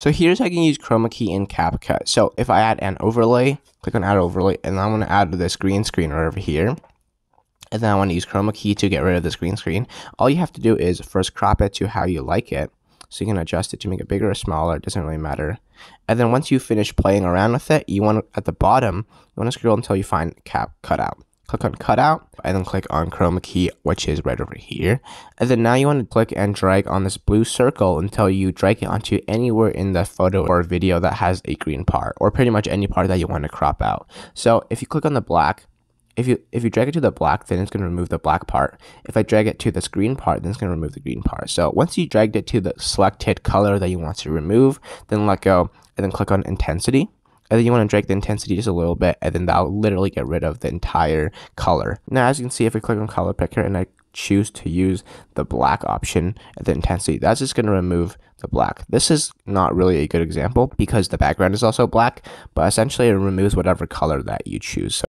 So here's how I can use chroma key in CapCut. So if I add an overlay, click on add overlay, and I'm going to add this green screen right over here. And then I want to use chroma key to get rid of this green screen. All you have to do is first crop it to how you like it. So you can adjust it to make it bigger or smaller. It doesn't really matter. And then once you finish playing around with it, you want to, at the bottom, you want to scroll until you find cutout. Click on cutout and then click on chroma key, which is right over here. And then now you want to click and drag on this blue circle until you drag it onto anywhere in the photo or video that has a green part, or pretty much any part that you want to crop out. So if you click on the black, if you drag it to the black, then it's going to remove the black part. If I drag it to this green part, then it's going to remove the green part. So once you dragged it to the selected color that you want to remove, then let go and then click on intensity. And then you want to drag the intensity just a little bit, and then that'll literally get rid of the entire color. Now, as you can see, if I click on color picker and I choose to use the black option at the intensity, that's just going to remove the black. This is not really a good example because the background is also black, but essentially it removes whatever color that you choose. So